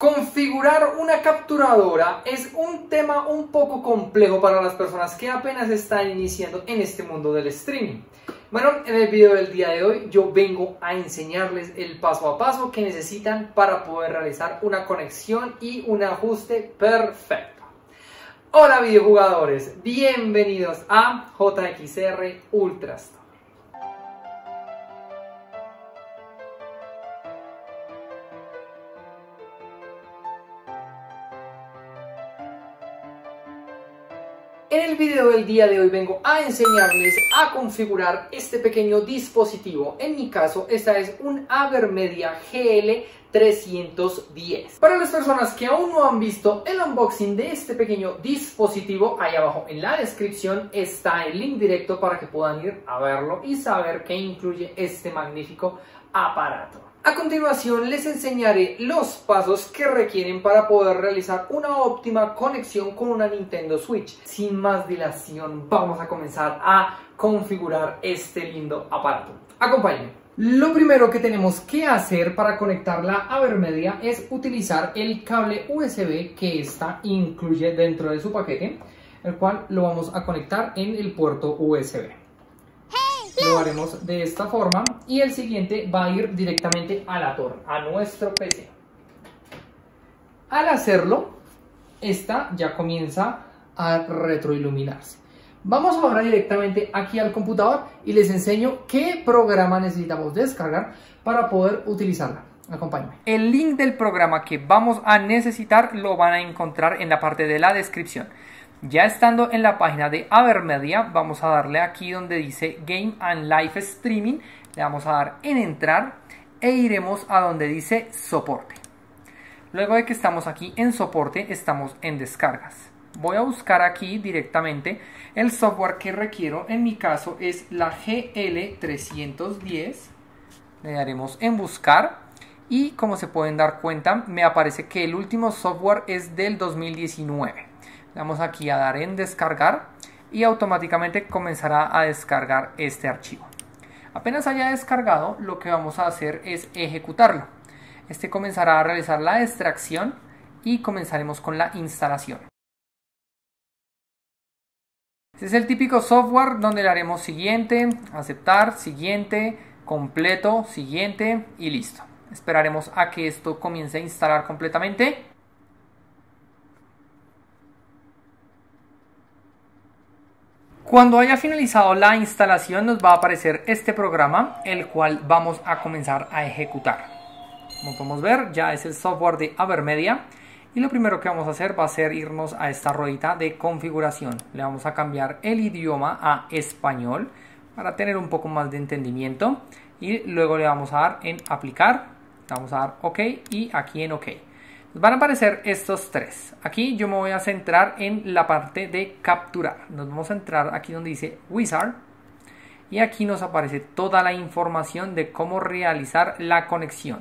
Configurar una capturadora es un tema un poco complejo para las personas que apenas están iniciando en este mundo del streaming. Bueno, en el video del día de hoy yo vengo a enseñarles el paso a paso que necesitan para poder realizar una conexión y un ajuste perfecto. Hola videojugadores, bienvenidos a JXR UltraStore. En el video del día de hoy vengo a enseñarles a configurar este pequeño dispositivo. En mi caso, esta es un Avermedia GL310. Para las personas que aún no han visto el unboxing de este pequeño dispositivo, ahí abajo en la descripción está el link directo para que puedan ir a verlo y saber qué incluye este magnífico aparato. A continuación les enseñaré los pasos que requieren para poder realizar una óptima conexión con una Nintendo Switch. Sin más dilación, vamos a comenzar a configurar este lindo aparato. Acompáñenme. Lo primero que tenemos que hacer para conectar la Avermedia es utilizar el cable USB que esta incluye dentro de su paquete, el cual lo vamos a conectar en el puerto USB. Lo haremos de esta forma y el siguiente va a ir directamente a la torre, a nuestro PC. Al hacerlo, esta ya comienza a retroiluminarse. Vamos ahora directamente aquí al computador y les enseño qué programa necesitamos descargar para poder utilizarla. Acompáñame. El link del programa que vamos a necesitar lo van a encontrar en la parte de la descripción. Ya estando en la página de Avermedia, vamos a darle aquí donde dice Game and Live Streaming, le vamos a dar en entrar e iremos a donde dice soporte. Luego de que estamos aquí en soporte, estamos en descargas. Voy a buscar aquí directamente el software que requiero, en mi caso es la GL310, le daremos en buscar. Y como se pueden dar cuenta, me aparece que el último software es del 2019. Vamos aquí a dar en descargar y automáticamente comenzará a descargar este archivo. Apenas haya descargado, lo que vamos a hacer es ejecutarlo. Este comenzará a realizar la extracción y comenzaremos con la instalación. Este es el típico software donde le haremos siguiente, aceptar, siguiente, completo, siguiente y listo. Esperaremos a que esto comience a instalar completamente. Cuando haya finalizado la instalación nos va a aparecer este programa, el cual vamos a comenzar a ejecutar. Como podemos ver, ya es el software de Avermedia y lo primero que vamos a hacer va a ser irnos a esta ruedita de configuración. Le vamos a cambiar el idioma a español para tener un poco más de entendimiento y luego le vamos a dar en aplicar, le vamos a dar OK y aquí en OK. Nos van a aparecer estos tres. Aquí yo me voy a centrar en la parte de capturar. Nos vamos a entrar aquí donde dice Wizard. Y aquí nos aparece toda la información de cómo realizar la conexión.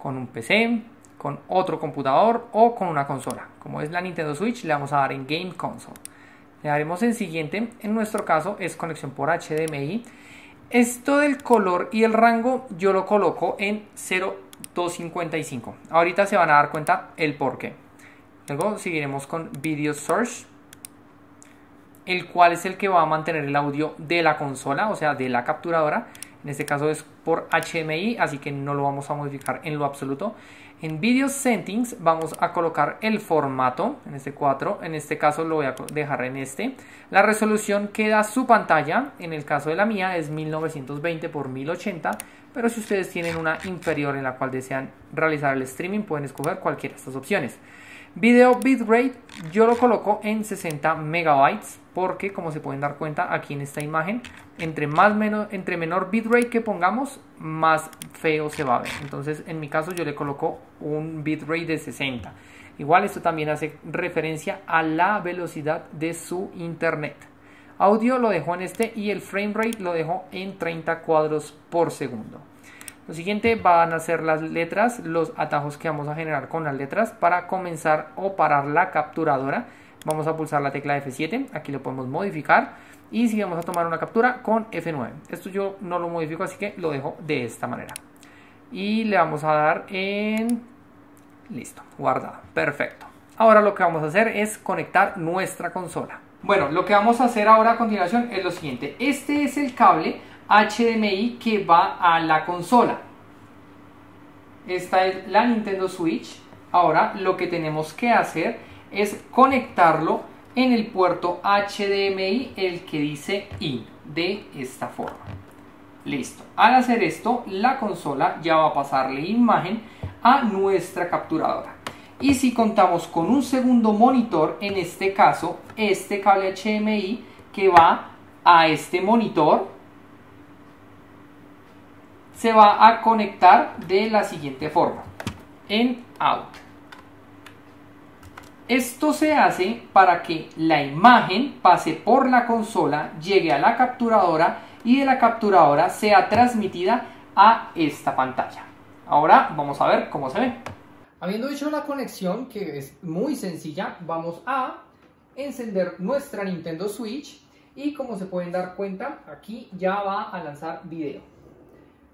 Con un PC, con otro computador o con una consola. Como es la Nintendo Switch, le vamos a dar en Game Console. Le daremos en siguiente. En nuestro caso es conexión por HDMI. Esto del color y el rango yo lo coloco en 0.255. Ahorita se van a dar cuenta el porqué. Luego seguiremos con Video Source, el cual es el que va a mantener el audio de la consola, o sea de la capturadora. En este caso es por HDMI, así que no lo vamos a modificar en lo absoluto. En Video Settings vamos a colocar el formato, en este 4, en este caso lo voy a dejar en este. La resolución que da su pantalla, en el caso de la mía es 1920 x 1080, pero si ustedes tienen una inferior en la cual desean realizar el streaming, pueden escoger cualquiera de estas opciones. Video Bitrate yo lo coloco en 60 megabytes porque, como se pueden dar cuenta aquí en esta imagen, entre menor bitrate que pongamos, más feo se va a ver. Entonces en mi caso yo le coloco un bitrate de 60. Igual esto también hace referencia a la velocidad de su internet. Audio lo dejo en este y el frame rate lo dejo en 30 cuadros por segundo. Lo siguiente van a ser las letras, los atajos que vamos a generar con las letras para comenzar o parar la capturadora. Vamos a pulsar la tecla F7, aquí lo podemos modificar y si vamos a tomar una captura con F9. Esto yo no lo modifico, así que lo dejo de esta manera. Y le vamos a dar en Listo, guardada, perfecto. Ahora lo que vamos a hacer es conectar nuestra consola. Bueno, lo que vamos a hacer ahora a continuación es lo siguiente. Este es el cable HDMI que va a la consola. Esta es la Nintendo Switch. Ahora lo que tenemos que hacer es conectarlo en el puerto HDMI, el que dice IN, de esta forma. Listo. Al hacer esto, la consola ya va a pasarle imagen a nuestra capturadora. Y si contamos con un segundo monitor, en este caso, este cable HDMI que va a este monitor, se va a conectar de la siguiente forma, en out. Esto se hace para que la imagen pase por la consola, llegue a la capturadora y de la capturadora sea transmitida a esta pantalla. Ahora vamos a ver cómo se ve. Habiendo hecho la conexión, que es muy sencilla, vamos a encender nuestra Nintendo Switch y, como se pueden dar cuenta, aquí ya va a lanzar video.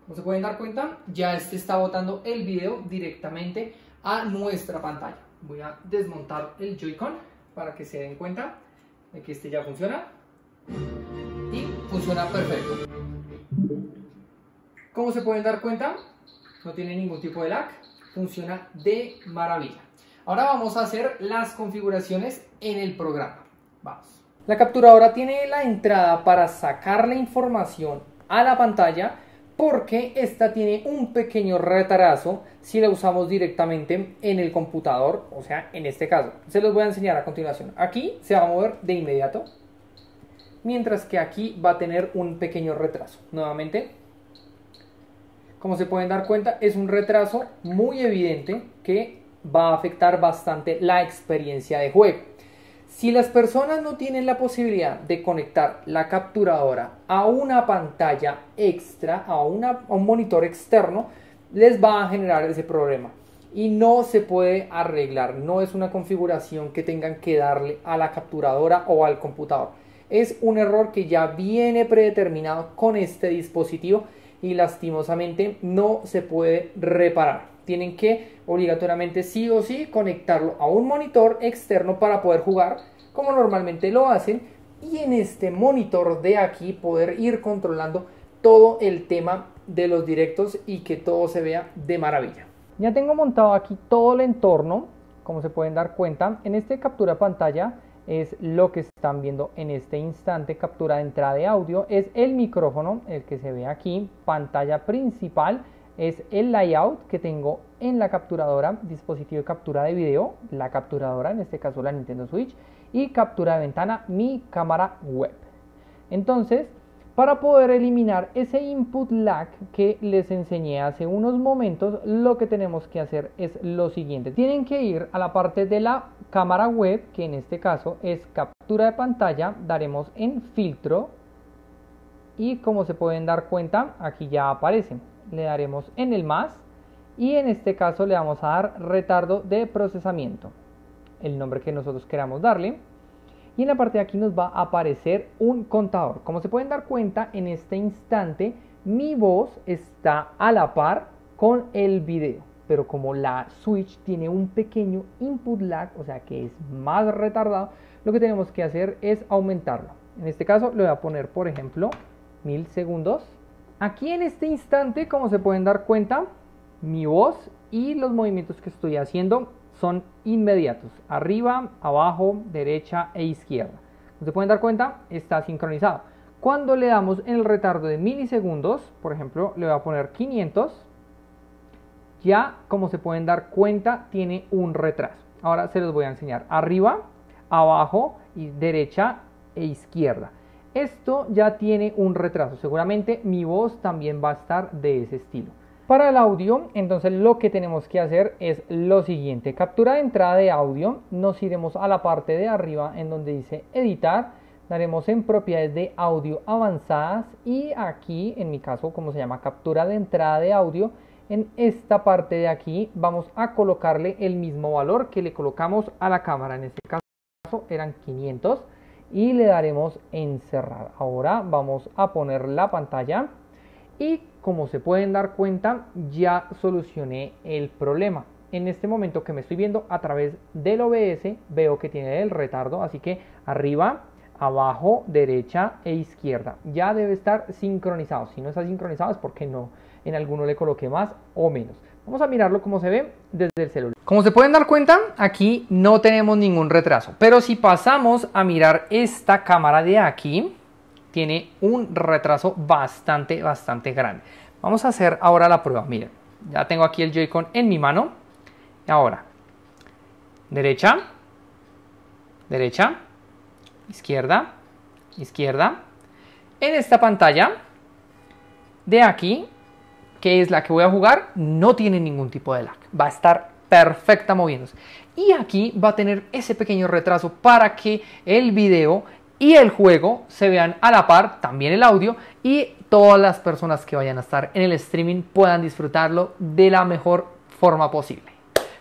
Como se pueden dar cuenta, ya este está botando el video directamente a nuestra pantalla. Voy a desmontar el Joy-Con para que se den cuenta de que este ya funciona. Y funciona perfecto. Como se pueden dar cuenta, no tiene ningún tipo de lag. Funciona de maravilla. Ahora vamos a hacer las configuraciones en el programa. Vamos. La capturadora tiene la entrada para sacar la información a la pantalla, porque esta tiene un pequeño retraso si la usamos directamente en el computador, o sea, en este caso. Se los voy a enseñar a continuación. Aquí se va a mover de inmediato, mientras que aquí va a tener un pequeño retraso. Nuevamente, como se pueden dar cuenta, es un retraso muy evidente que va a afectar bastante la experiencia de juego. Si las personas no tienen la posibilidad de conectar la capturadora a una pantalla extra, a un monitor externo, les va a generar ese problema. Y no se puede arreglar, no es una configuración que tengan que darle a la capturadora o al computador. Es un error que ya viene predeterminado con este dispositivo y lastimosamente no se puede reparar. Tienen que obligatoriamente sí o sí conectarlo a un monitor externo para poder jugar como normalmente lo hacen, y en este monitor de aquí poder ir controlando todo el tema de los directos y que todo se vea de maravilla. Ya tengo montado aquí todo el entorno, como se pueden dar cuenta. En este captura pantalla es lo que están viendo en este instante. Captura de entrada de audio es el micrófono, el que se ve aquí. Pantalla principal es el layout que tengo en la capturadora, dispositivo de captura de video, la capturadora, en este caso la Nintendo Switch, y captura de ventana, mi cámara web. Entonces, para poder eliminar ese input lag que les enseñé hace unos momentos, lo que tenemos que hacer es lo siguiente. Tienen que ir a la parte de la cámara web, que en este caso es captura de pantalla, daremos en filtro y, como se pueden dar cuenta, aquí ya aparecen. Le daremos en el más y en este caso le vamos a dar retardo de procesamiento, el nombre que nosotros queramos darle, y en la parte de aquí nos va a aparecer un contador. Como se pueden dar cuenta, en este instante mi voz está a la par con el video, pero como la Switch tiene un pequeño input lag, o sea que es más retardado, lo que tenemos que hacer es aumentarlo. En este caso le voy a poner, por ejemplo, 1000 segundos. Aquí en este instante, como se pueden dar cuenta, mi voz y los movimientos que estoy haciendo son inmediatos. Arriba, abajo, derecha e izquierda. Como se pueden dar cuenta, está sincronizado. Cuando le damos en el retardo de milisegundos, por ejemplo, le voy a poner 500. Ya, como se pueden dar cuenta, tiene un retraso. Ahora se los voy a enseñar. Arriba, abajo, y derecha e izquierda. Esto ya tiene un retraso, seguramente mi voz también va a estar de ese estilo. Para el audio, entonces lo que tenemos que hacer es lo siguiente. Captura de entrada de audio, nos iremos a la parte de arriba en donde dice editar, daremos en propiedades de audio avanzadas y aquí, en mi caso, como se llama captura de entrada de audio, en esta parte de aquí vamos a colocarle el mismo valor que le colocamos a la cámara. En este caso eran 500. Y le daremos en cerrar. Ahora vamos a poner la pantalla y, como se pueden dar cuenta, ya solucioné el problema. en este momento que me estoy viendo a través del OBS, veo que tiene el retardo, así que arriba, abajo, derecha e izquierda. Ya debe estar sincronizado. Si no está sincronizado es porque no, en alguno le coloqué más o menos. Vamos a mirarlo como se ve desde el celular. Como se pueden dar cuenta, aquí no tenemos ningún retraso. Pero si pasamos a mirar esta cámara de aquí, tiene un retraso bastante grande. Vamos a hacer ahora la prueba. Miren, ya tengo aquí el Joy-Con en mi mano. Ahora, derecha, derecha, izquierda, izquierda. En esta pantalla de aquí, que es la que voy a jugar, no tiene ningún tipo de lag. Va a estar perfecta moviéndose. Y aquí va a tener ese pequeño retraso para que el video y el juego se vean a la par, también el audio, y todas las personas que vayan a estar en el streaming puedan disfrutarlo de la mejor forma posible.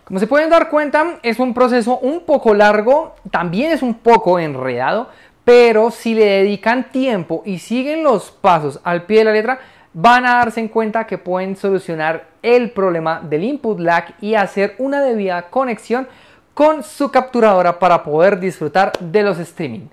Como se pueden dar cuenta, es un proceso un poco largo, también es un poco enredado, pero si le dedican tiempo y siguen los pasos al pie de la letra, van a darse en cuenta que pueden solucionar el problema del input lag y hacer una debida conexión con su capturadora para poder disfrutar de los streaming.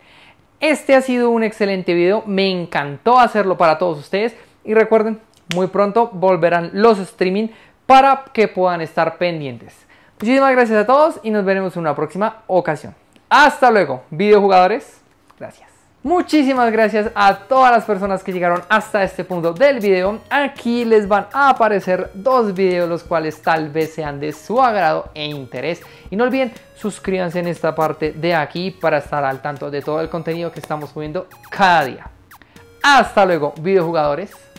Este ha sido un excelente video, me encantó hacerlo para todos ustedes y recuerden, muy pronto volverán los streaming para que puedan estar pendientes. Muchísimas gracias a todos y nos veremos en una próxima ocasión. Hasta luego, videojugadores. Gracias. Muchísimas gracias a todas las personas que llegaron hasta este punto del video. Aquí les van a aparecer dos videos los cuales tal vez sean de su agrado e interés. Y no olviden suscríbanse en esta parte de aquí para estar al tanto de todo el contenido que estamos subiendo cada día. Hasta luego, videojugadores.